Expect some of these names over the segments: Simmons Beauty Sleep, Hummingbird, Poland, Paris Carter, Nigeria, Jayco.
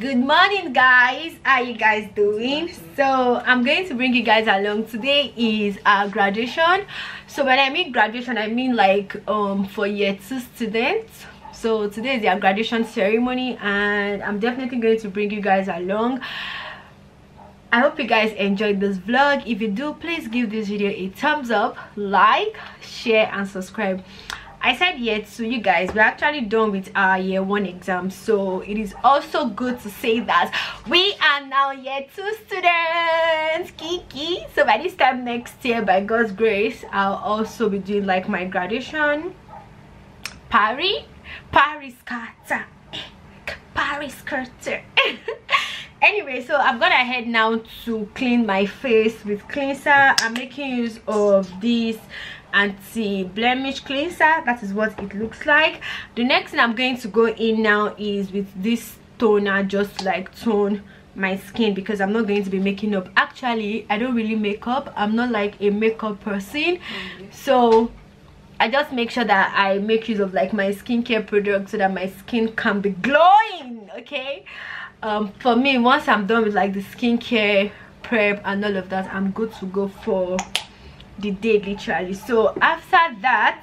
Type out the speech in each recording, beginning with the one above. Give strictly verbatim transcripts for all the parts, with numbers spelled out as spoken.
Good morning, guys. How are you guys doing? So I'm going to bring you guys along. Today is our graduation. So when I mean graduation, I mean like um for year two students. So today is their graduation ceremony and I'm definitely going to bring you guys along. I hope you guys enjoyed this vlog. If you do, please give this video a thumbs up, like, share and subscribe. I said year two, you guys, we're actually done with our year one exam, so it is also good to say that we are now year two students, Kiki. So by this time next year, by God's grace, I'll also be doing like my graduation Paris, Paris Carter, Paris Carter. Anyway, so I've gone ahead now to clean my face with cleanser. I'm making use of this anti-blemish cleanser. That is what it looks like. The next thing I'm going to go in now is with this toner, just like tone my skin, because I'm not going to be making up. Actually, I don't really make up. I'm not like a makeup person. Mm-hmm. So I just make sure that I make use of like my skincare products so that my skin can be glowing. Okay. Um for me, once I'm done with like the skincare prep and all of that, I'm good to go for the day, literally. So after that,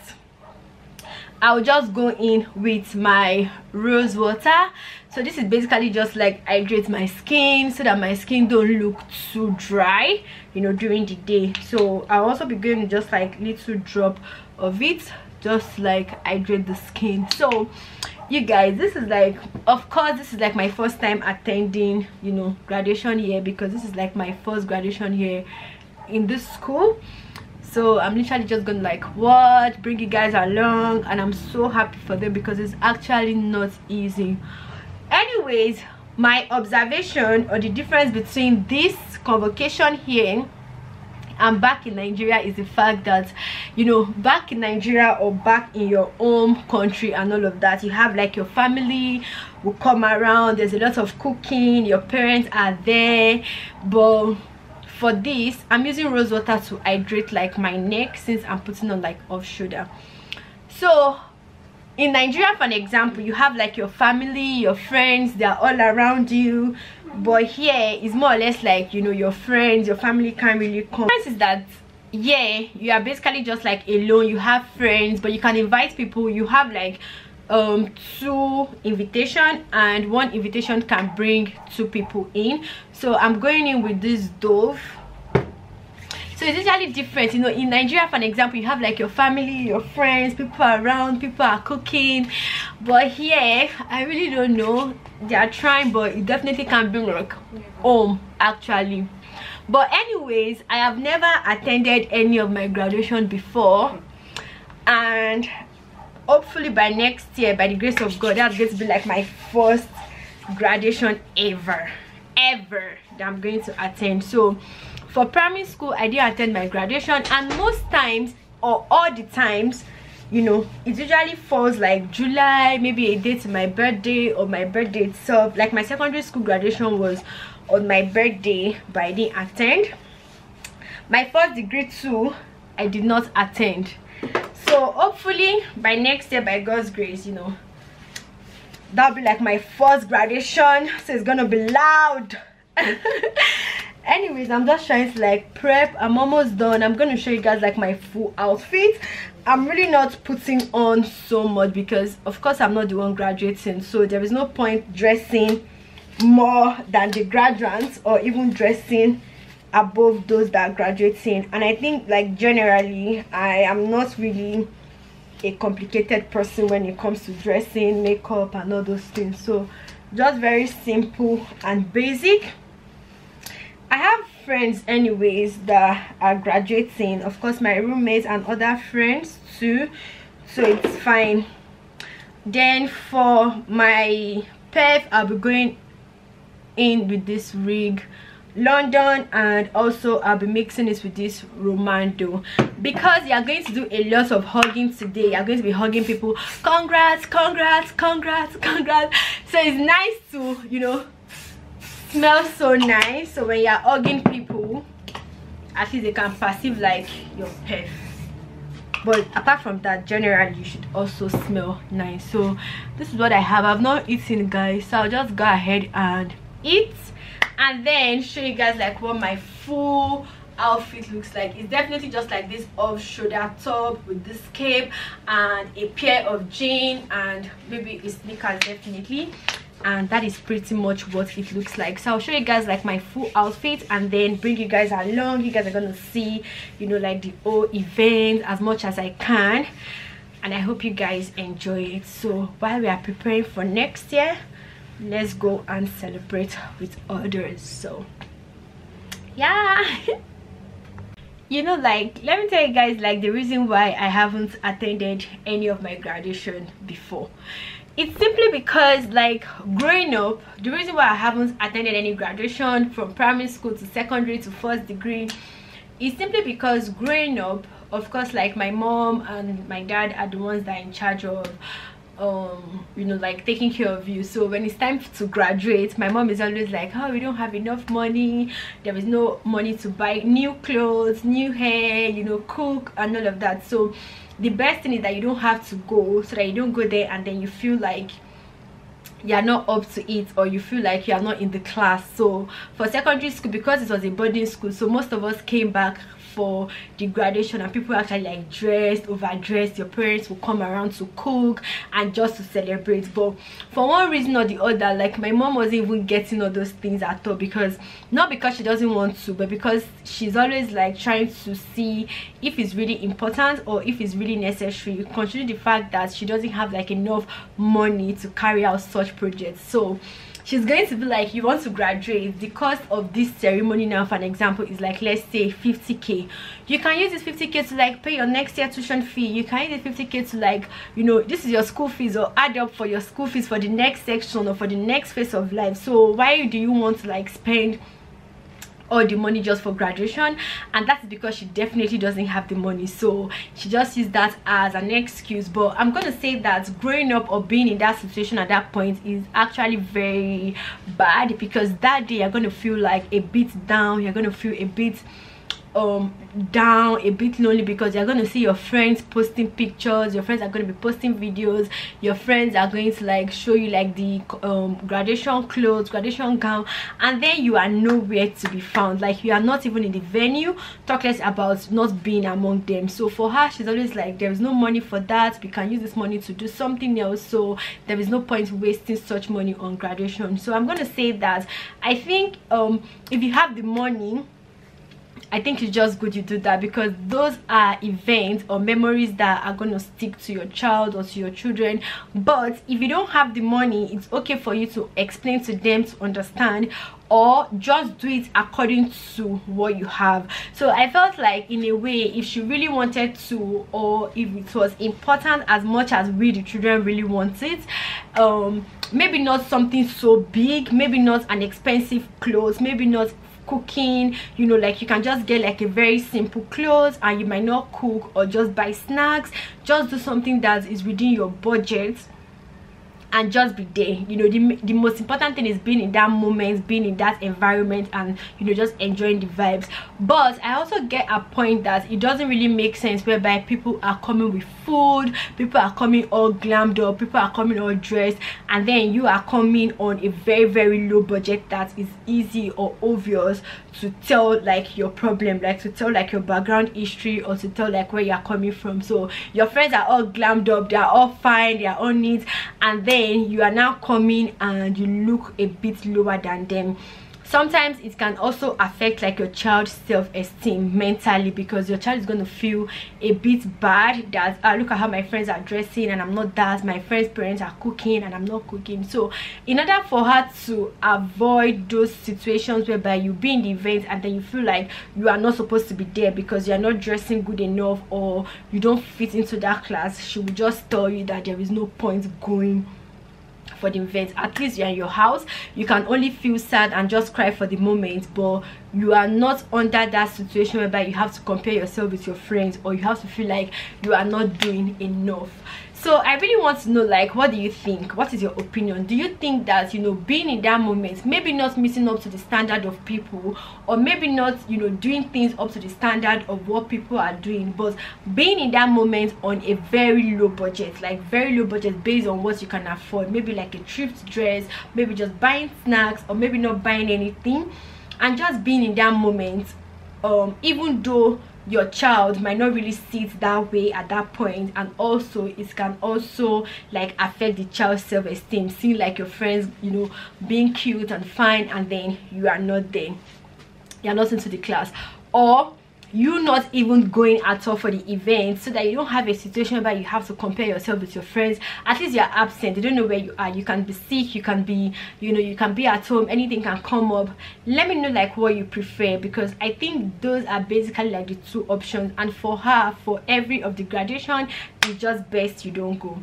I'll just go in with my rose water. So this is basically just like hydrate my skin so that my skin don't look too dry, you know, during the day. So I'll also be going just like little drop of it, just like hydrate the skin. So you guys, this is like, of course, this is like my first time attending, you know, graduation year, because this is like my first graduation year in this school. So I'm literally just gonna like watch, bring you guys along, and I'm so happy for them because it's actually not easy. Anyways, my observation or the difference between this convocation here and back in Nigeria is the fact that, you know, back in Nigeria or back in your home country and all of that, you have like your family will come around, there's a lot of cooking, your parents are there. But for this, I'm using rose water to hydrate like my neck, since I'm putting on like off shoulder. So in Nigeria, for an example, you have like your family, your friends, they're all around you. But here it's more or less like, you know, your friends, your family can't really come. The difference is that, yeah, you are basically just like alone. You have friends, but you can invite people. You have like um two invitation, and one invitation can bring two people in. So I'm going in with this Dove. So it's usually different, you know. In Nigeria, for an example, you have like your family, your friends, people are around, people are cooking. But here, I really don't know. They are trying, but it definitely can bring like home, actually. But anyways, I have never attended any of my graduation before, and hopefully by next year, by the grace of God, that's going to be like my first graduation ever, ever that I'm going to attend. So for primary school, I didn't attend my graduation, and most times or all the times, you know, it usually falls like July, maybe a day to my birthday or my birthday itself. Like my secondary school graduation was on my birthday, but I didn't attend. My first degree too, I did not attend. So hopefully by next year, by God's grace, you know, that'll be like my first graduation. So it's gonna be loud. Anyways, I'm just trying to like prep. I'm almost done. I'm going to show you guys like my full outfit. I'm really not putting on so much because of course I'm not the one graduating, so there is no point dressing more than the graduates or even dressing above those that are graduating. And I think like generally I am not really a complicated person when it comes to dressing, makeup and all those things. So just very simple and basic. I have friends anyways that are graduating, of course my roommates and other friends too, so it's fine. Then for my pef, I'll be going in with this rig London, and also I'll be mixing this with this Romando, because you are going to do a lot of hugging today. You're going to be hugging people, congrats, congrats, congrats, congrats. So it's nice to, you know, smells so nice. So when you're hugging people, at least they can perceive like your pef. But apart from that, generally you should also smell nice. So this is what I have. I've not eaten, guys, so I'll just go ahead and eat and then show you guys like what my full outfit looks like. It's definitely just like this off shoulder top with this cape and a pair of jeans and maybe a sneakers, definitely. And that is pretty much what it looks like. So I'll show you guys like my full outfit and then bring you guys along. You guys are gonna see, you know, like the whole event as much as I can, and I hope you guys enjoy it. So while we are preparing for next year, let's go and celebrate with others. So yeah. You know, like, let me tell you guys like the reason why I haven't attended any of my graduation before. It's simply because, like, growing up, the reason why I haven't attended any graduation from primary school to secondary to first degree is simply because growing up, of course, like my mom and my dad are the ones that are in charge of um you know, like taking care of you. So when it's time to graduate, my mom is always like, oh, we don't have enough money, there is no money to buy new clothes, new hair, you know, cook and all of that. So the best thing is that you don't have to go, so that you don't go there and then you feel like you're not up to it, or you feel like you're not in the class. So for secondary school, because it was a boarding school, so most of us came back for the graduation, and people actually like dressed, overdressed. Your parents will come around to cook and just to celebrate. But for one reason or the other, like my mom wasn't even getting all those things at all, because not because she doesn't want to, but because she's always like trying to see if it's really important or if it's really necessary, considering the fact that she doesn't have like enough money to carry out such projects. So she's going to be like, you want to graduate, the cost of this ceremony now, for an example, is like, let's say fifty K. You can use this fifty K to like pay your next year tuition fee. You can use the fifty K to like, you know, this is your school fees, or add up for your school fees for the next section or for the next phase of life. So why do you want to like spend all the money just for graduation? And that's because she definitely doesn't have the money, so she just used that as an excuse. But I'm gonna say that growing up or being in that situation at that point is actually very bad, because that day you're gonna feel like a bit down, you're gonna feel a bit um down, a bit lonely, because you're going to see your friends posting pictures, your friends are going to be posting videos, your friends are going to like show you like the um graduation clothes, graduation gown, and then you are nowhere to be found. Like, you are not even in the venue, talk less about not being among them. So for her, she's always like, there is no money for that, we can use this money to do something else, so there is no point wasting such money on graduation. So I'm going to say that I think um if you have the money, I think it's just good you do that, because those are events or memories that are going to stick to your child or to your children. But if you don't have the money, it's okay for you to explain to them to understand, or just do it according to what you have. So I felt like, in a way, if she really wanted to, or if it was important as much as we the children really want it, um maybe not something so big, maybe not an expensive clothes, maybe not cooking, you know, like you can just get like a very simple clothes, and you might not cook, or just buy snacks, just do something that is within your budget and just be there. You know, the, the most important thing is being in that moment, being in that environment, and, you know, just enjoying the vibes. But I also get a point that it doesn't really make sense whereby people are coming with food, people are coming all glammed up, people are coming all dressed, and then you are coming on a very very low budget that is easy or obvious to tell like your problem, like to tell like your background history, or to tell like where you are coming from. So your friends are all glammed up, they are all fine, they are all neat, and then you are now coming and you look a bit lower than them. Sometimes it can also affect like your child's self-esteem mentally, because your child is going to feel a bit bad that, oh, look at how my friends are dressing and I'm not, that my friends' parents are cooking and I'm not cooking. So in order for her to avoid those situations whereby you be in the event and then you feel like you are not supposed to be there because you're not dressing good enough or you don't fit into that class, she will just tell you that there is no point going for the event. At least you're in your house, you can only feel sad and just cry for the moment, but you are not under that situation whereby you have to compare yourself with your friends, or you have to feel like you are not doing enough. So I really want to know, like, what do you think? What is your opinion? Do you think that, you know, being in that moment, maybe not meeting up to the standard of people, or maybe not, you know, doing things up to the standard of what people are doing, but being in that moment on a very low budget, like very low budget based on what you can afford, maybe like a thrift dress, maybe just buying snacks, or maybe not buying anything, and just being in that moment, um, even though your child might not really see it that way at that point, and also it can also like affect the child's self-esteem, seeing like your friends, you know, being cute and fine, and then you are not there, you're not into the class, or you not even going at all for the event, so that you don't have a situation where you have to compare yourself with your friends. At least you're absent, they don't know where you are, you can be sick, you can be, you know, you can be at home, anything can come up. Let me know like what you prefer, because I think those are basically like the two options, and for her, for every of the graduation, it's just best you don't go.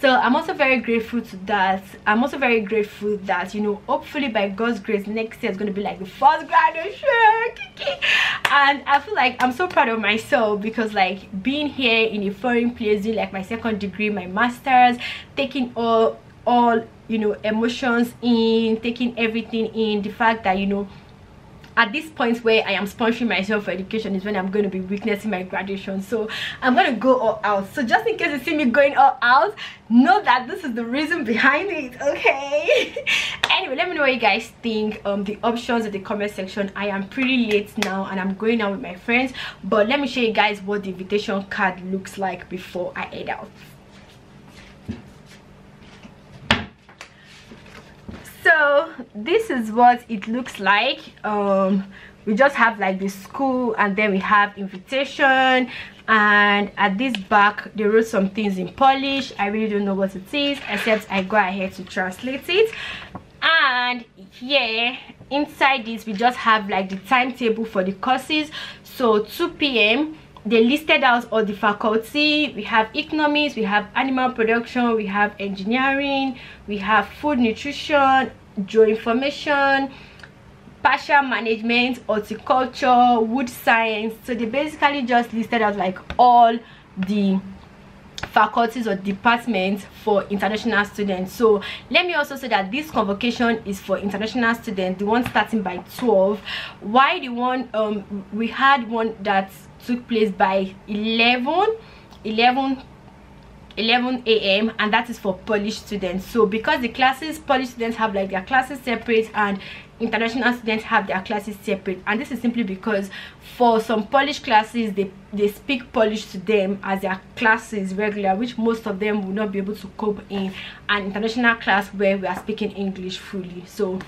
So I'm also very grateful to that. I'm also very grateful that, you know, hopefully by God's grace, next year is going to be like the first graduation. And I feel like I'm so proud of myself, because like being here in a foreign place, doing like my second degree, my master's, taking all all you know emotions in, taking everything in, the fact that, you know, at this point where I am sponsoring myself for education is when I'm going to be witnessing my graduation. So I'm going to go all out. So just in case you see me going all out, know that this is the reason behind it, okay? Anyway, let me know what you guys think, um the options in the comment section. I am pretty late now and I'm going out with my friends, but let me show you guys what the invitation card looks like before I head out. So this is what it looks like. Um we just have like the school, and then we have invitation, and at this back they wrote some things in Polish. I really don't know what it is, except I go ahead to translate it. And here inside this we just have like the timetable for the courses. So two p m they listed out all the faculty. We have economics, we have animal production, we have engineering, we have food nutrition, geoinformation, partial management, horticulture, wood science. So they basically just listed out like all the faculties or departments for international students. So let me also say that this convocation is for international students, the one starting by twelve, why the one um we had one that took place by eleven eleven eleven a m and that is for Polish students. So because the classes, Polish students have like their classes separate and international students have their classes separate, and this is simply because for some Polish classes they they speak Polish to them as their classes regular, which most of them will not be able to cope in an international class where we are speaking English fully. So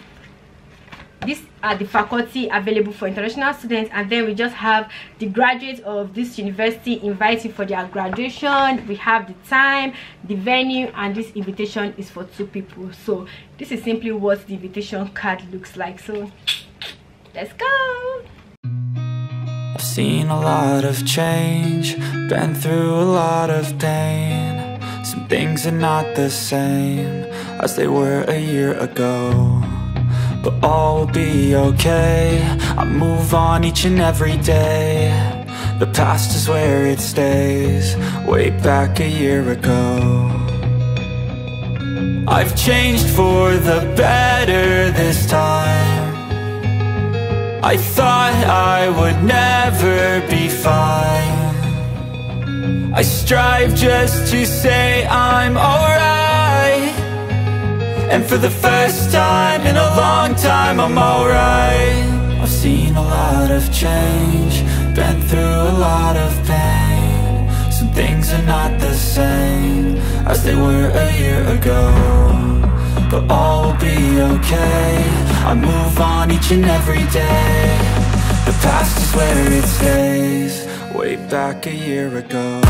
these are the faculty available for international students, and then we just have the graduates of this university invited for their graduation. We have the time, the venue, and this invitation is for two people. So this is simply what the invitation card looks like. So let's go. I've seen a lot of change, been through a lot of pain. Some things are not the same as they were a year ago, but all will be okay. I move on each and every day. The past is where it stays, way back a year ago. I've changed for the better this time. I thought I would never be fine. I strive just to say I'm alright, and for the first time in a long time I'm alright. I've seen a lot of change, been through a lot of pain. Some things are not the same as they were a year ago, but all will be okay. I move on each and every day. The past is where it stays, way back a year ago.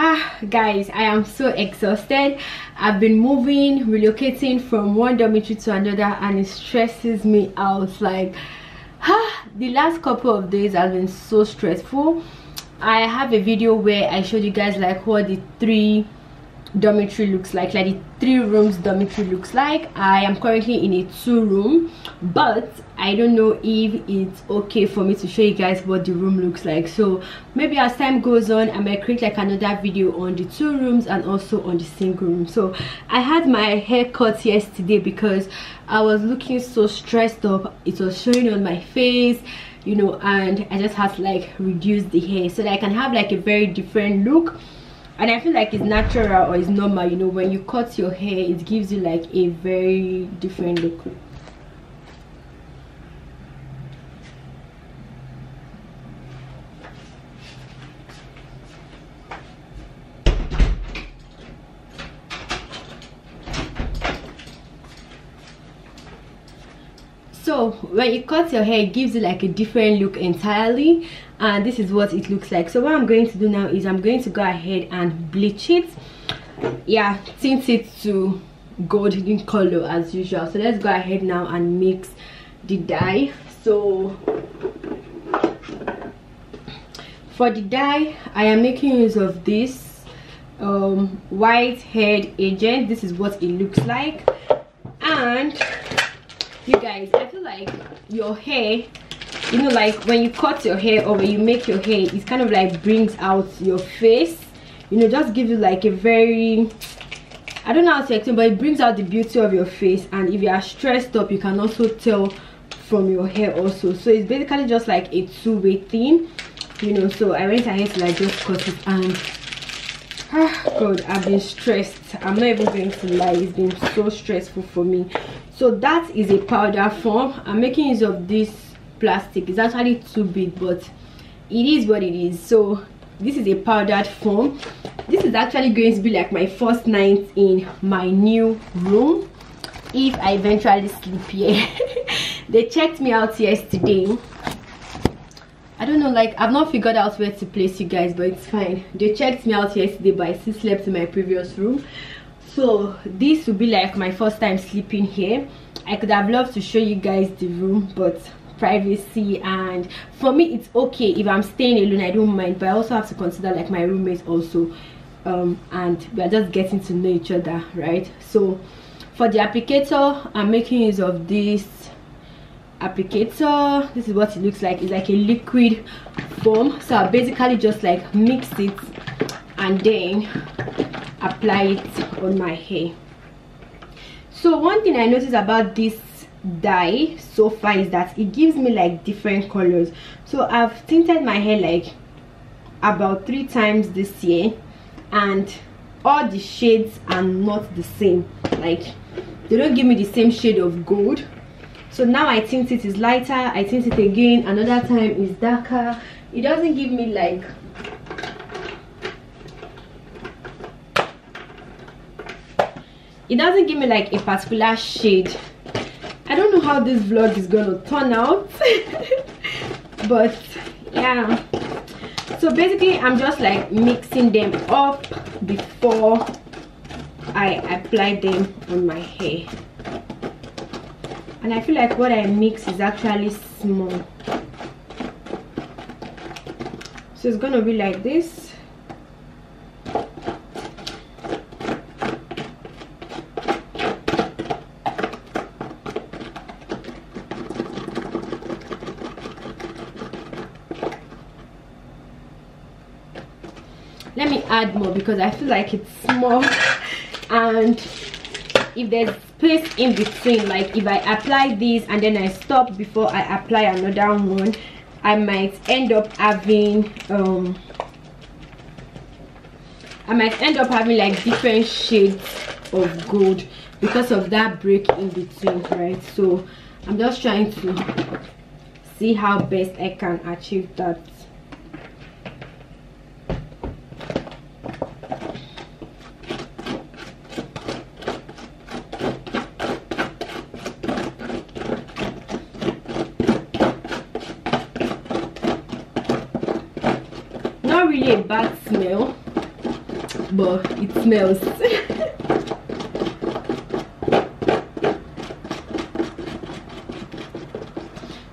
Ah, guys, I am so exhausted. I've been moving, relocating from one dormitory to another, and it stresses me out. Like, ah, the last couple of days have been so stressful. I have a video where I showed you guys like what the three dormitory looks like, like the three rooms dormitory looks like. I am currently in a two room, but I don't know if it's okay for me to show you guys what the room looks like. So maybe as time goes on, I might create like another video on the two rooms and also on the single room. So I had my hair cut yesterday because I was looking so stressed up. It was showing on my face, you know, and I just had to like reduce the hair so that I can have like a very different look. And I feel like it's natural or it's normal, you know, when you cut your hair, it gives you like a very different look. So when you cut your hair, it gives you like a different look entirely, and this is what it looks like. So what I'm going to do now is I'm going to go ahead and bleach it, yeah, tint it to golden color as usual. So let's go ahead now and mix the dye. So for the dye, I am making use of this um white head agent. This is what it looks like. And you guys, I feel like your hair, you know, like when you cut your hair or when you make your hair, it kind of like brings out your face, you know, just gives you like a very, I don't know how to explain, but it brings out the beauty of your face. And if you are stressed up, you can also tell from your hair also. So it's basically just like a two-way thing, you know. So I went ahead to like just cut it, and ah, God, I've been stressed. I'm not even going to lie, it's been so stressful for me. So that is a powder form. I'm making use of this plastic. It's actually too big, but it is what it is. So this is a powdered form. This is actually going to be like my first night in my new room, if I eventually sleep here. They checked me out yesterday. I don't know, like, I've not figured out where to place you guys, but it's fine. They checked me out yesterday, but I still slept in my previous room. So this will be like my first time sleeping here. I could have loved to show you guys the room, but privacy, and for me it's okay if I'm staying alone, I don't mind, but I also have to consider like my roommates also, um and we are just getting to know each other, right? So for the applicator, I'm making use of this applicator. This is what it looks like. It's like a liquid foam, so I basically just like mix it and then apply it on my hair. So one thing I noticed about this dye so far is that it gives me like different colors. So I've tinted my hair like about three times this year, and all the shades are not the same. Like, they don't give me the same shade of gold. So now I tint it is lighter, I tint it again another time is darker. It doesn't give me like it doesn't give me like a particular shade. I don't know how this vlog is gonna turn out. But yeah, so basically I'm just like mixing them up before I apply them on my hair. And I feel like what I mix is actually small, so it's gonna be like this. Let me add more because I feel like it's small, and if there's space in between, like if I apply this and then I stop before I apply another one, I might end up having um I might end up having like different shades of gold because of that break in between, right? So I'm just trying to see how best I can achieve that. Not really a bad smell, but it smells.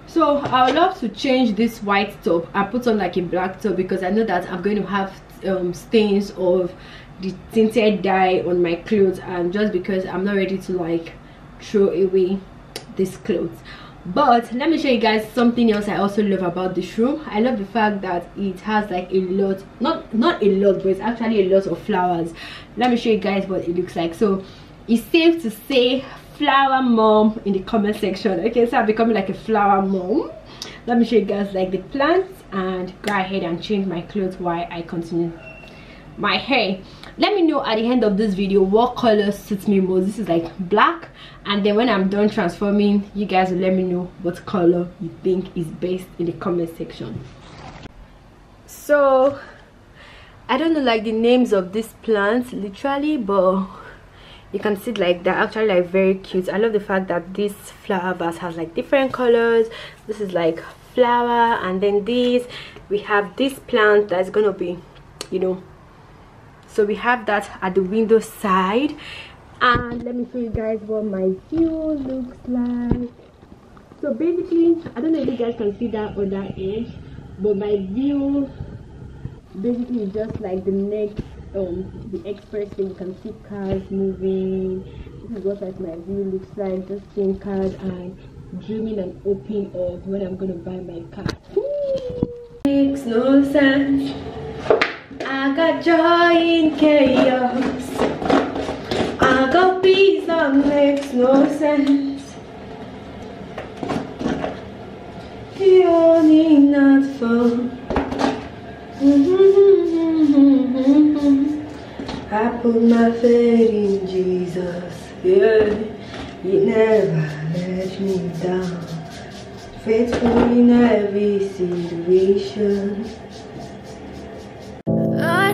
So I would love to change this white top and put on like a black top, because I know that I'm going to have um, stains of the tinted dye on my clothes, and just because I'm not ready to like throw away these clothes. But let me show you guys something else I also love about this room. I love the fact that it has like a lot, not not a lot, but it's actually a lot of flowers. Let me show you guys what it looks like. So it's safe to say flower mom in the comment section. Okay, so I'm becoming like a flower mom. Let me show you guys like the plants and go ahead and change my clothes while I continue my hair. Let me know at the end of this video what color suits me most. This is like black, and then when I'm done transforming, you guys will let me know what color you think is best in the comment section. So I don't know like the names of these plants literally, but you can see like they're actually like very cute. I love the fact that this flower vase has like different colors. This is like flower, and then this, we have this plant that's gonna be, you know, so we have that at the window side. And let me show you guys what my view looks like. So basically, I don't know if you guys can see that on that edge, but my view basically is just like the next Um, the expressway. You can see cars moving. This is what like my view looks like, just seeing cars and dreaming and hoping of when I'm gonna buy my car. Makes no sense. I got joy in chaos. I got peace that makes no sense. You only not for. I put my faith in Jesus, yeah, He never let me down, faithful in every situation. I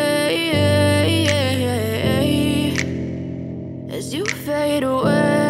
as you fade away.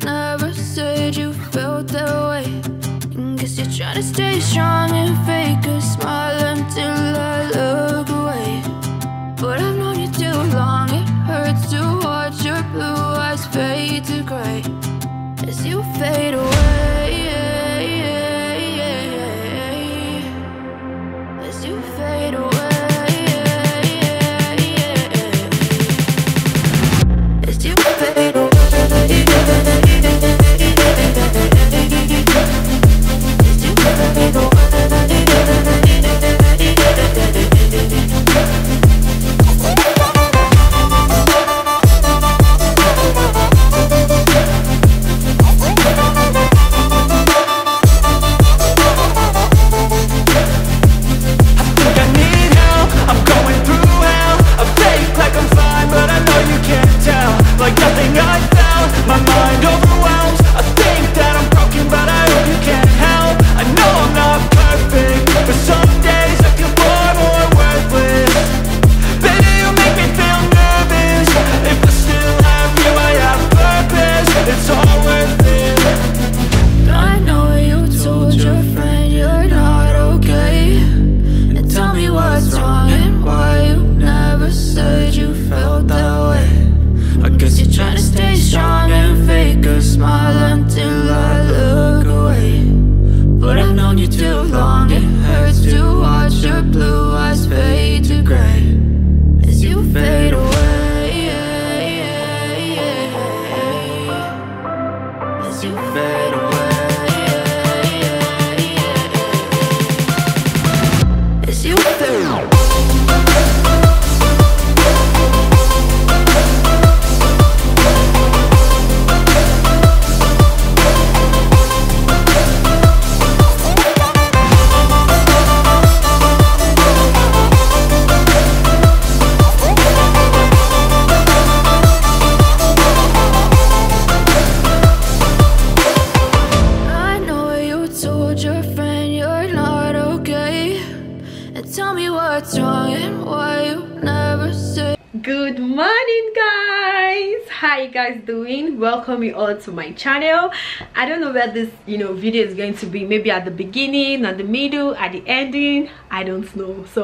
never said you felt that way. Guess you're trying to stay strong and fake a smile until I look away. But I've known you too long, it hurts to watch your blue eyes fade to grey as you fade away, as you fade away, as you fade away. It's all worth it. morning, guys. How you guys doing? Welcome you all to my channel. I don't know where this you know video is going to be. Maybe at the beginning, at the middle, at the ending, I don't know. So